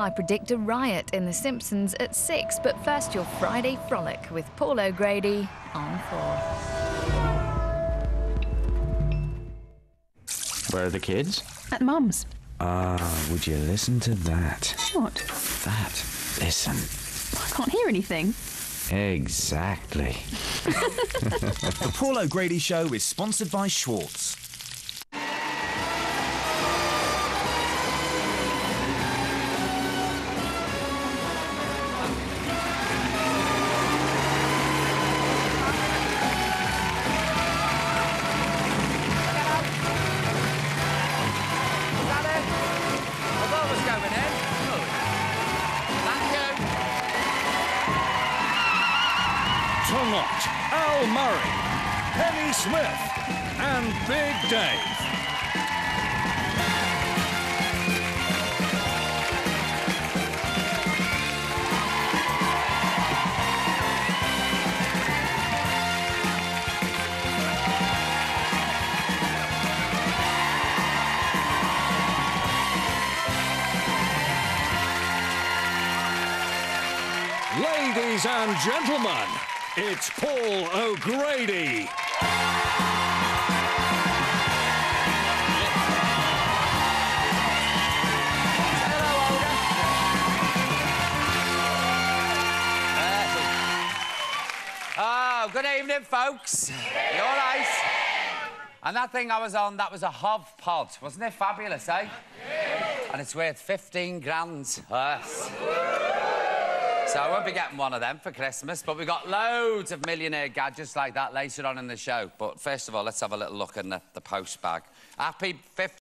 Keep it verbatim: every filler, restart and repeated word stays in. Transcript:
I predict a riot in The Simpsons at six, but first your Friday frolic with Paul O'Grady on four. Where are the kids? At Mum's. Ah, would you listen to that? What? That. Listen. I can't hear anything. Exactly. The Paul O'Grady Show is sponsored by Schwartz. Turlach, Al Murray, Penny Smith and Big Dave. Ladies and gentlemen, it's Paul O'Grady. Hello, Olga. Oh, good evening, folks. You all right? And that thing I was on, that was a Hov Pod. Wasn't it fabulous, eh? And it's worth fifteen grand. Uh, So I won't be getting one of them for Christmas, but we've got loads of millionaire gadgets like that later on in the show. But first of all, let's have a little look in the, the post bag. Happy fifth.